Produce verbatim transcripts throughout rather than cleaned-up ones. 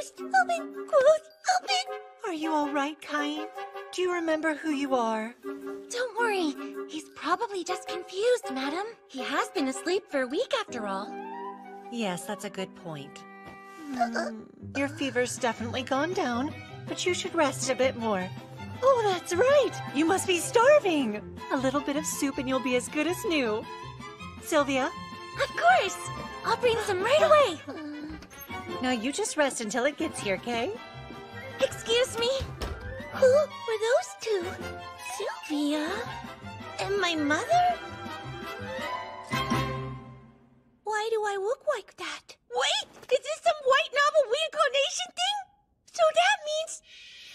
ghost! Open! Ghost! Open! Are you all right, Cain? Do you remember who you are? Don't worry. He's probably just confused, madam. He has been asleep for a week after all. Yes, that's a good point. Mm, your fever's definitely gone down, but you should rest a bit more. Oh, that's right! You must be starving! A little bit of soup and you'll be as good as new. Sylvia? Of course! I'll bring some right away! Now you just rest until it gets here, Kay? Excuse me? Who were those two? Sylvia? And my mother? Why do I look like that? Wait! Is this some white novel reincarnation thing? So that means...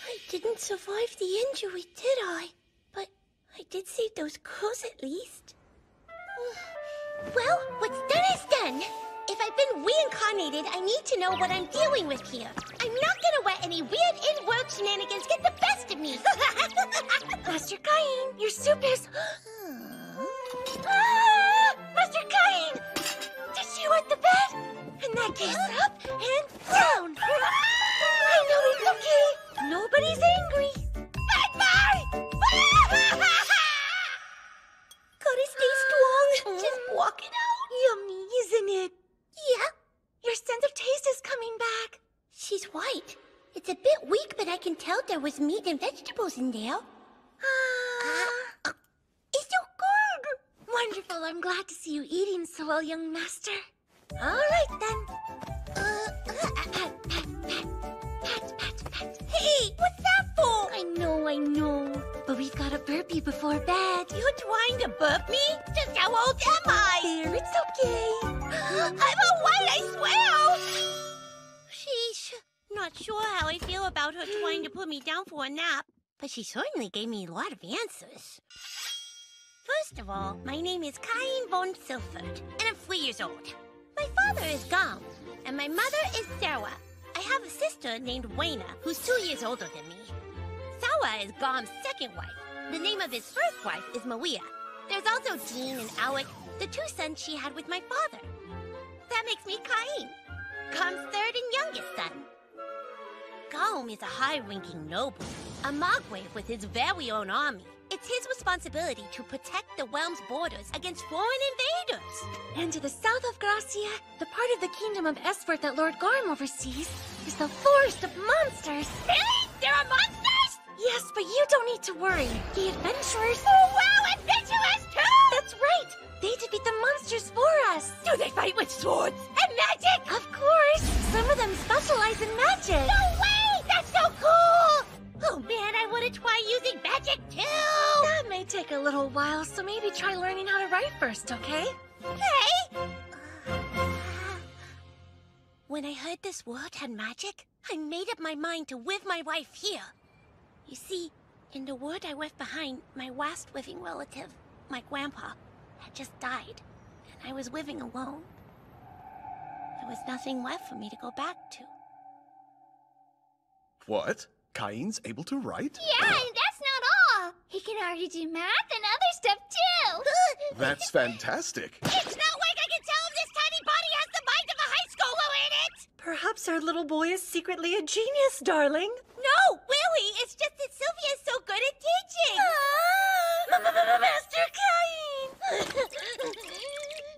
I didn't survive the injury, did I? But I did save those crows at least. Well, what's done is done. If I've been reincarnated, I need to know what I'm dealing with here. I'm not gonna let any weird in-world shenanigans get the best of me. Master Cain, your soup is... ah! Master Cain! Did she want the bed? In that case, up and down. I know it's okay. Nobody's angry. Bye-bye! Gotta stay strong. Just walk it out. Yummy, isn't it? Yeah. Your sense of taste is coming back. She's white. It's a bit weak, but I can tell there was meat and vegetables in there. Ah. Uh, uh, it's so good. Wonderful. I'm glad to see you eating so well, young master. All right, then. Uh, uh, uh, pat, pat, pat, pat, pat. Hey, what's that for? I know, I know. But we've got to burp you before bed. You're trying to burp me? Just how old am I? There, it's okay. I'm all white, I swear. Sheesh. Not sure how I feel about her trying to put me down for a nap, but she certainly gave me a lot of answers. First of all, my name is Cain Von Silford, and I'm three years old. My father is Gom, and my mother is Sarah. I have a sister named Wayna, who's two years older than me. Sarah is Gom's second wife. The name of his first wife is Maria. There's also Dean and Alec, the two sons she had with my father. That makes me Cain, Gom's third and youngest son. Gom is a high-ranking noble, a Mogwave with his very own army. It's his responsibility to protect the realm's borders against foreign invaders. And to the south of Gracia, the part of the kingdom of Esfort that Lord Garm oversees, is the Forest of Monsters. Really? There are monsters? Yes, but you don't need to worry. The adventurers... Oh, wow! Adventurers, too! That's right! They defeat the monsters for us! Do they fight with swords? And magic? Of course! Some of them specialize in magic! No way! That's so cool! Oh man, I want to try using magic too! That may take a little while, so maybe try learning how to write first, okay? Okay! When I heard this world had magic, I made up my mind to live my life here. You see, in the world I left behind, my last living relative, my grandpa, had just died, and I was living alone. There was nothing left for me to go back to. What? Cain's able to write? Yeah, and that's not all! He can already do math and other stuff, too! That's fantastic! It's not like I can tell if this tiny body has the mind of a high schooler in it! Perhaps our little boy is secretly a genius, darling! No, really! It's just that Sylvia is so good at teaching! Ah, Master Cain!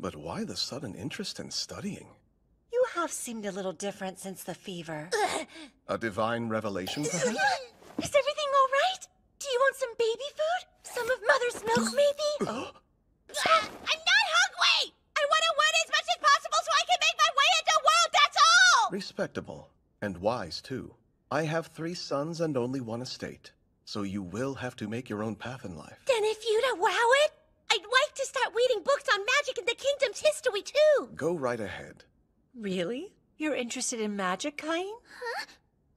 But why the sudden interest in studying? You have seemed a little different since the fever. A divine revelation, perhaps? Is everything all right? Do you want some baby food? Some of Mother's milk, maybe? uh, I'm not hungry! I want to learn as much as possible so I can make my way into the world, that's all! Respectable. And wise, too. I have three sons and only one estate. So you will have to make your own path in life. Then if you'd allow it, I'd like to start reading books on magic and the kingdom's history, too! Go right ahead. Really? You're interested in magic, Cain? Huh?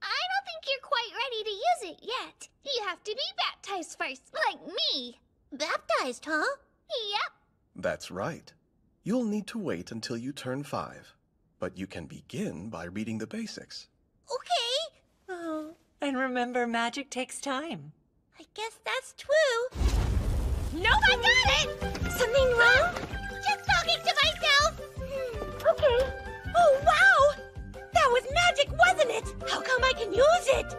I don't think you're quite ready to use it yet. You have to be baptized first, like me. Baptized, huh? Yep. That's right. You'll need to wait until you turn five. But you can begin by reading the basics. Okay. Oh, and remember, magic takes time. I guess that's true. Nope, I got it! Something wrong? Just talking to myself. Okay. Oh, wow! That was magic, wasn't it? How come I can use it?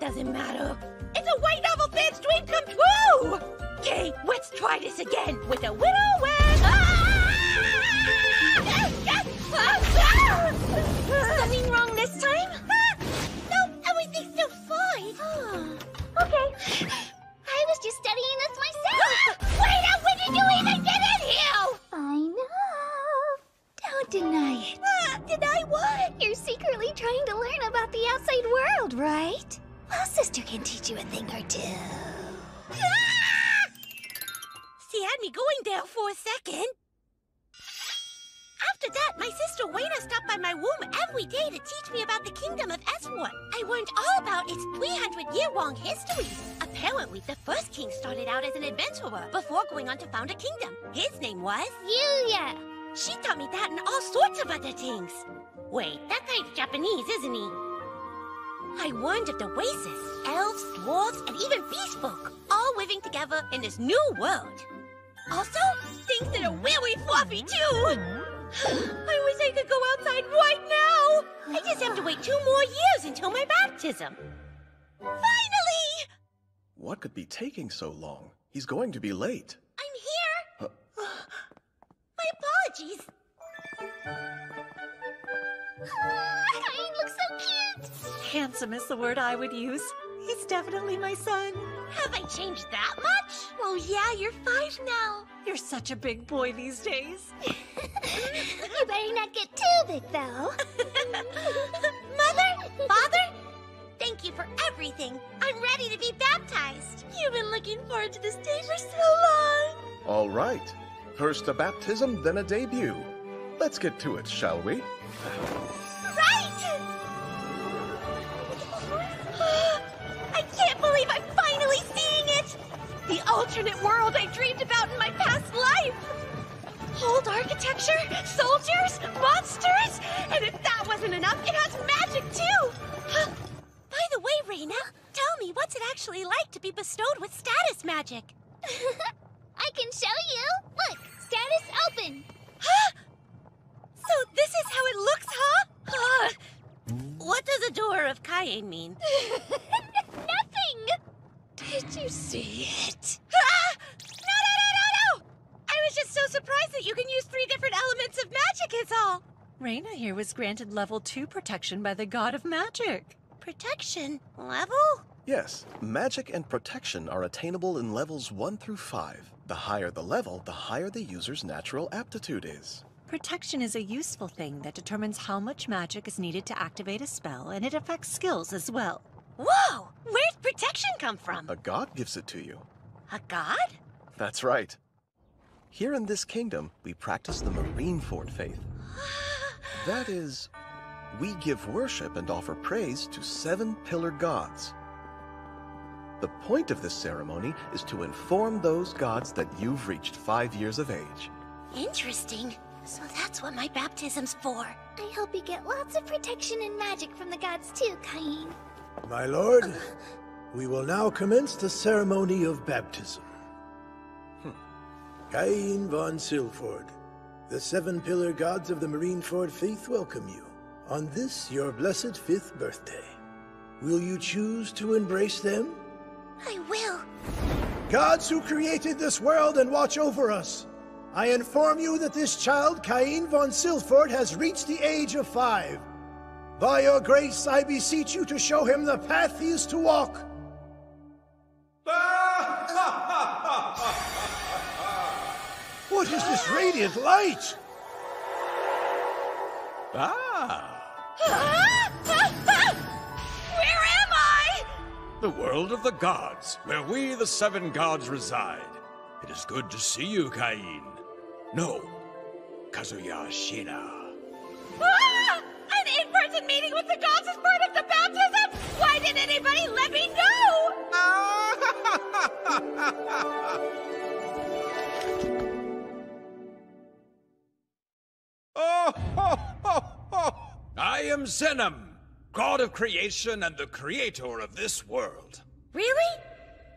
Doesn't matter. It's a white novel fan's dream come true! Okay, let's try this again with a widow win! Something wrong this time? Ah, no, everything's still fine. Oh, okay. I was just studying this myself. Wait up, when did you even get in here? I know. Don't deny it. Ah, deny what? You're secretly trying to learn about the outside world, right? Well, sister can teach you a thing or two. Ah! She had me going there for a second. After that, my sister Wayna stopped by my womb every day to teach me about the kingdom of Esfort. I learned all about its three hundred year long history. Apparently, the first king started out as an adventurer before going on to found a kingdom. His name was... Yuya. She taught me that and all sorts of other things. Wait, that guy's Japanese, isn't he? I learned of the oasis, elves, dwarves, and even beast folk, all living together in this new world. Also, things that are really fluffy, too. I wish I could go outside right now! I just have to wait two more years until my baptism. Finally! What could be taking so long? He's going to be late. I'm here! Uh. My apologies. Oh, Cain looks so cute! Handsome is the word I would use. He's definitely my son. Have I changed that much? Well, yeah, you're five now. You're such a big boy these days. You better not get too big, though. Mother, father, thank you for everything. I'm ready to be baptized. You've been looking forward to this day for so long. All right. First a baptism, then a debut. Let's get to it, shall we? Right! I can't believe I'm finally seeing it! The alternate world I dreamed about in my past life! Old architecture, soldiers, monsters, and if that wasn't enough, it has magic too! Huh. By the way, Reyna, tell me, what's it actually like to be bestowed with status magic? I can show you! Look, status open! Huh? So this is how it looks, huh? Uh, what does Adorer of Cain mean? Nothing! Did you see it? Ah! I was just so surprised that you can use three different elements of magic is all. Reyna here was granted level two protection by the god of magic. Protection? Level? Yes. Magic and protection are attainable in levels one through five. The higher the level, the higher the user's natural aptitude is. Protection is a useful thing that determines how much magic is needed to activate a spell, and it affects skills as well. Whoa! Where'd protection come from? A god gives it to you. A god? That's right. Here in this kingdom, we practice the Marineford faith. That is, we give worship and offer praise to seven pillar gods. The point of this ceremony is to inform those gods that you've reached five years of age. Interesting. So that's what my baptism's for. I hope you get lots of protection and magic from the gods too, Cain. My lord, uh, we will now commence the ceremony of baptism. Cain Von Silford, the seven pillar gods of the Marineford faith welcome you on this, your blessed fifth birthday. Will you choose to embrace them? I will. Gods who created this world and watch over us, I inform you that this child, Cain Von Silford, has reached the age of five. By your grace, I beseech you to show him the path he is to walk. What is this radiant light? Ah! Where am I? The world of the gods, where we, the seven gods, reside. It is good to see you, Cain. No, Kazuya Shina. Ah! An in-person meeting with the gods is part of the baptism? Why didn't anybody let me know? Ah! Oh, ho, ho, ho. I am Zenim, god of creation and the creator of this world. Really?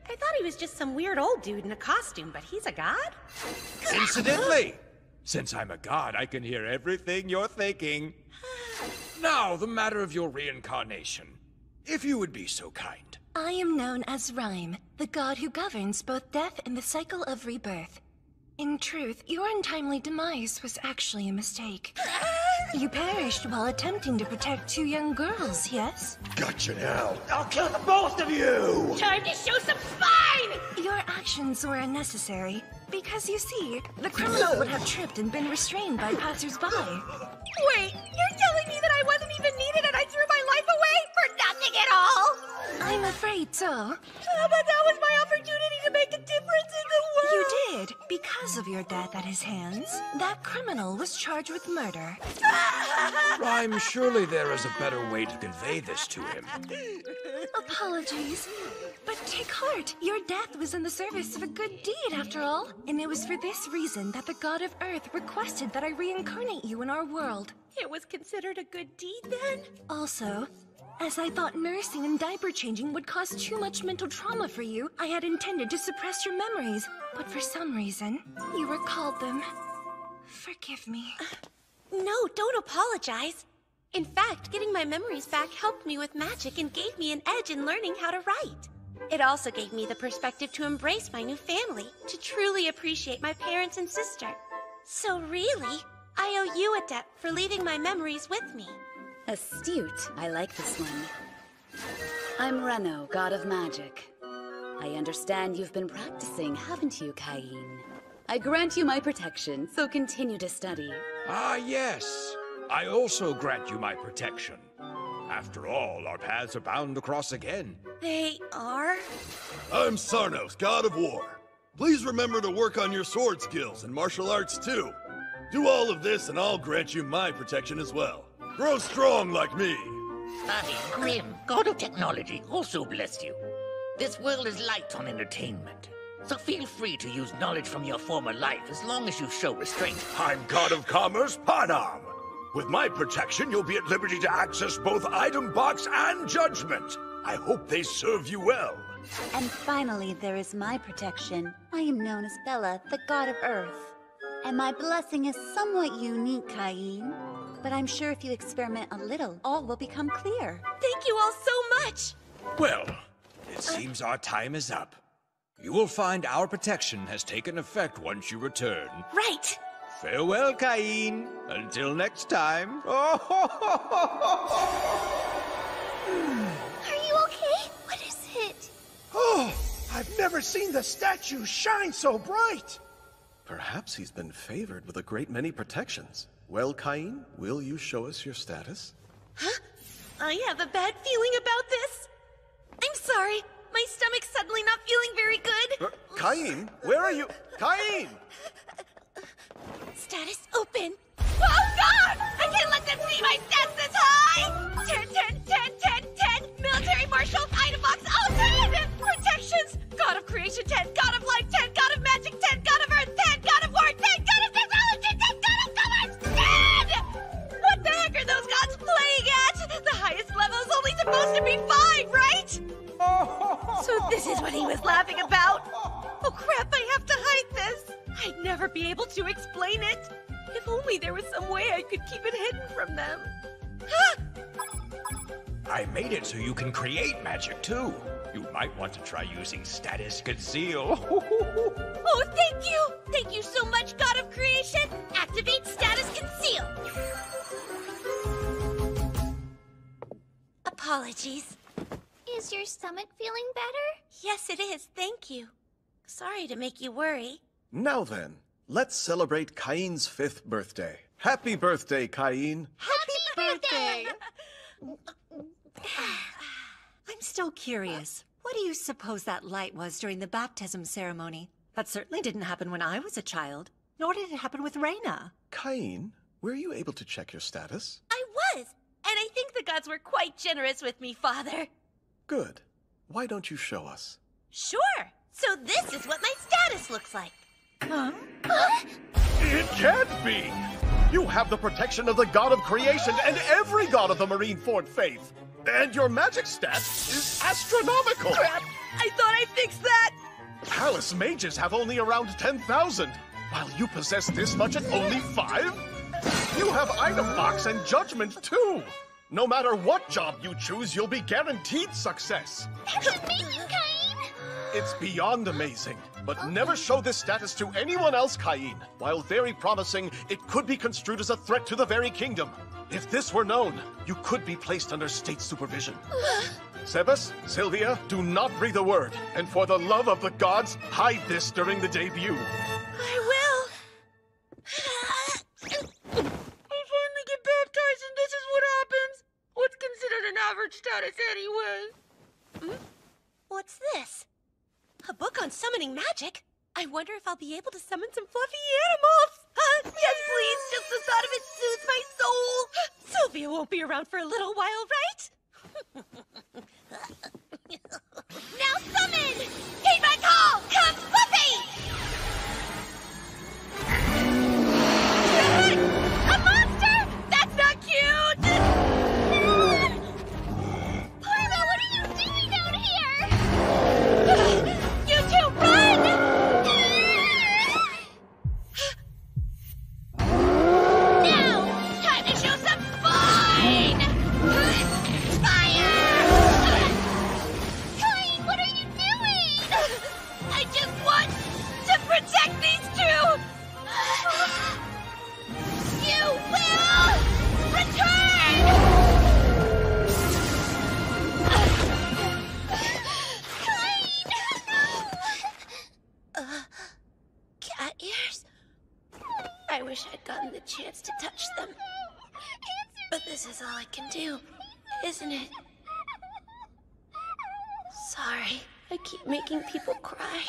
I thought he was just some weird old dude in a costume, but he's a god? Incidentally, since I'm a god, I can hear everything you're thinking. Now, the matter of your reincarnation. If you would be so kind. I am known as Rhyme, the god who governs both death and the cycle of rebirth. In truth, your untimely demise was actually a mistake. You perished while attempting to protect two young girls, yes? Gotcha now! I'll kill the both of you! Time to show some spine! Your actions were unnecessary, because you see, the criminal would have tripped and been restrained by passers-by. Wait, you're telling me that I wasn't even needed and I threw my life away for nothing at all? I'm afraid so. Oh, but that was my opportunity to make a difference in the world! You did, because of your death at his hands. That criminal was charged with murder. Rhyme, surely there is a better way to convey this to him. Apologies, but take heart. Your death was in the service of a good deed, after all. And it was for this reason that the god of Earth requested that I reincarnate you in our world. It was considered a good deed, then? Also, as I thought nursing and diaper changing would cause too much mental trauma for you, I had intended to suppress your memories, but for some reason, you recalled them. Forgive me. Uh, no, don't apologize. In fact, getting my memories back helped me with magic and gave me an edge in learning how to write. It also gave me the perspective to embrace my new family, to truly appreciate my parents and sister. So really, I owe you a debt for leaving my memories with me. Astute. I like this one. I'm Reno, god of magic. I understand you've been practicing, haven't you, Cain? I grant you my protection, so continue to study. Ah, yes. I also grant you my protection. After all, our paths are bound to cross again. They are? I'm Sarnos, god of war. Please remember to work on your sword skills and martial arts, too. Do all of this, and I'll grant you my protection as well. Grow strong like me! I, Grim, god of technology, also bless you. This world is light on entertainment, so feel free to use knowledge from your former life as long as you show restraint. I'm god of commerce, Panam. With my protection, you'll be at liberty to access both item box and judgment. I hope they serve you well. And finally, there is my protection. I am known as Bella, the god of Earth. And my blessing is somewhat unique, Cain. But I'm sure if you experiment a little, all will become clear. Thank you all so much! Well, it seems our time is up. You will find our protection has taken effect once you return. Right! Farewell, Cain. Until next time. Are you okay? What is it? Oh, I've never seen the statue shine so bright! Perhaps he's been favored with a great many protections. Well, Cain, will you show us your status? Huh? I have a bad feeling about this. I'm sorry. My stomach's suddenly not feeling very good. Uh, Cain, where are you? Cain! Status open. Oh, God! I can't let them see my stats this high! ten, ten, ten, ten, ten! Military Marshal, item box, all ten! Protections! God of Creation, ten! God of Life, ten! God of Magic, ten! God of Earth, ten! God of War, ten! God of Technology, ten! God of Commerce, ten! What the heck are those gods playing at? The highest level is only supposed to be five, right? So this is what he was laughing about? Oh, crap, I have to hide this. I'd never be able to explain it. If only there was some way I could keep it hidden from them. Ah! I made it so you can create magic, too. You might want to try using status conceal. Oh, thank you! Thank you so much, God of Creation! Activate status conceal! Apologies. Is your stomach feeling better? Yes, it is, thank you. Sorry to make you worry. Now then, let's celebrate Cain's fifth birthday. Happy birthday, Cain! Happy birthday! I'm still curious. What do you suppose that light was during the baptism ceremony? That certainly didn't happen when I was a child, nor did it happen with Reyna. Cain, were you able to check your status? I was, and I think the gods were quite generous with me, Father. Good. Why don't you show us? Sure! So this is what my status looks like. Huh? It can't be! You have the protection of the god of creation and every god of the Marineford faith! And your magic stat is astronomical! Crap! I thought I fixed that! Palace mages have only around ten thousand, while you possess this much at only five? You have item box and judgment, too! No matter what job you choose, you'll be guaranteed success. That's amazing, Cain! It's beyond amazing. But okay. Never show this status to anyone else, Cain. While very promising, it could be construed as a threat to the very kingdom. If this were known, you could be placed under state supervision. Sebas, Sylvia, do not breathe a word. And for the love of the gods, hide this during the debut. I will. I finally get baptized and this is what happens. What's considered an average status anyway? Hmm? What's this? A book on summoning magic? I wonder if I'll be able to summon some fluffy animals. Uh, yes, please. Just the thought of it soothes my soul. Sylvia won't be around for a little while, right? Now summon! Heed my call! Come, Fluffy! A monster? That's not cute! Parma, what are you doing out here? You two, run! Now, time to show some spine! Fire! Cain, what are you doing? I just want to protect these two! You will return! Cain, no! Uh, cat ears? I wish I'd gotten the chance to touch them. But this is all I can do, isn't it? Sorry, I keep making people cry.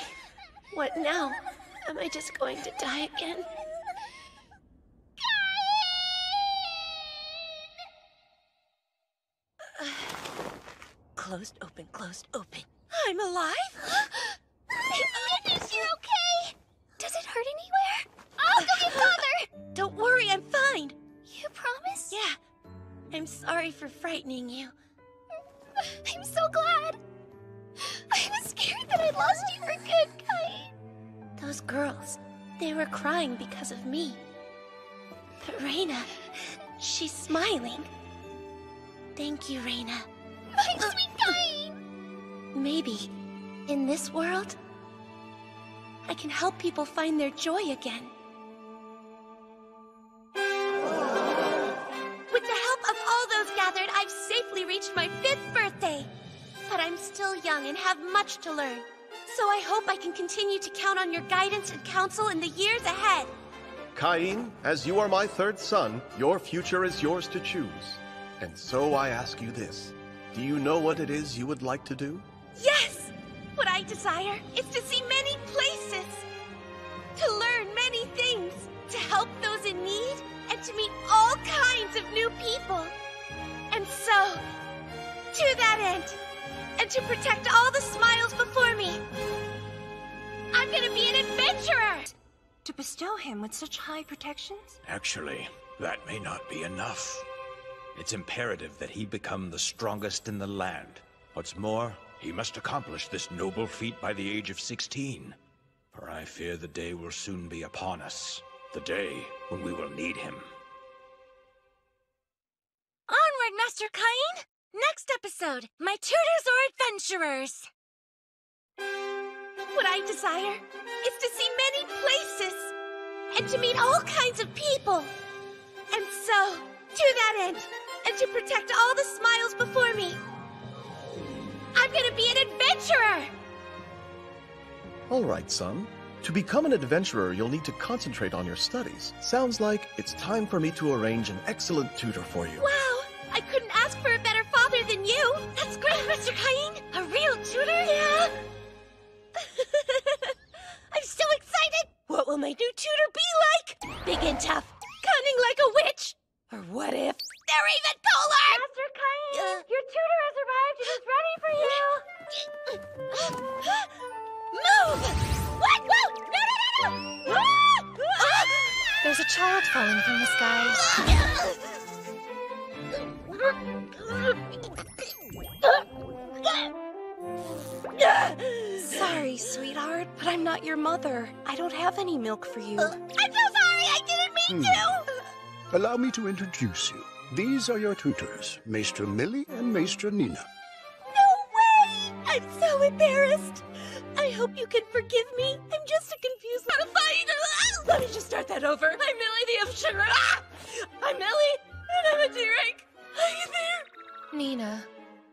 What now? Am I just going to die again? Closed, open, closed, open. I'm alive? Is you okay? Does it hurt anywhere? I'll go get Father! Don't worry, I'm fine. You promise? Yeah. I'm sorry for frightening you. I'm so glad. I was scared that I'd lost you for good, Cain. Those girls, they were crying because of me. But Reyna, she's smiling. Thank you, Reyna. My sweet Cain! Maybe, in this world, I can help people find their joy again. With the help of all those gathered, I've safely reached my fifth birthday. But I'm still young and have much to learn. So I hope I can continue to count on your guidance and counsel in the years ahead. Cain, as you are my third son, your future is yours to choose. And so I ask you this. Do you know what it is you would like to do? Yes! What I desire is to see many places, to learn many things, to help those in need, and to meet all kinds of new people. And so, to that end, and to protect all the smiles before me, I'm gonna be an adventurer! To bestow him with such high protections? Actually, that may not be enough. It's imperative that he become the strongest in the land. What's more, he must accomplish this noble feat by the age of sixteen. For I fear the day will soon be upon us. The day when we will need him. Onward, Master Cain! Next episode, my tutors or adventurers! What I desire is to see many places, and to meet all kinds of people. And so, to that end, and to protect all the smiles before me, I'm gonna be an adventurer! All right, son. To become an adventurer, you'll need to concentrate on your studies. Sounds like it's time for me to arrange an excellent tutor for you. Wow! I couldn't ask for a better father than you! That's great, Mister Cain! A real tutor? Yeah! I'm so excited! What will my new tutor be like? Big and tough, cunning like a witch! Or what if... they're even cooler! Master Cain, uh, your tutor has arrived and is ready for you! Move! What? Whoa! No, no, no, no! Ah! Ah! There's a child falling from the skies. Sorry, sweetheart, but I'm not your mother. I don't have any milk for you. I'm so sorry! I didn't mean hmm. to! Allow me to introduce you. These are your tutors, Maestra Millie and Maestra Nina. No way! I'm so embarrassed. I hope you can forgive me. I'm just a confused little fighter. Let me just start that over. I'm Millie the Upshur. Ah! I'm Millie, and I'm a D-rank. Are you there? Nina,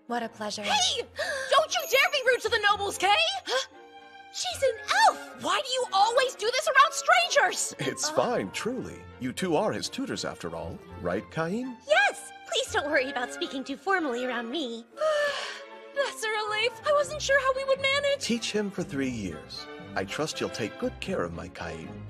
what a pleasure. Hey! Don't you dare be rude to the nobles, Kay! Huh? She's an elf! Why do you always do this around strangers? It's uh, fine, truly. You two are his tutors after all, right, Cain? Yes! Please don't worry about speaking too formally around me. That's a relief. I wasn't sure how we would manage. Teach him for three years. I trust you'll take good care of my Cain.